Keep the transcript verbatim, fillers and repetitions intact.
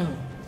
kill.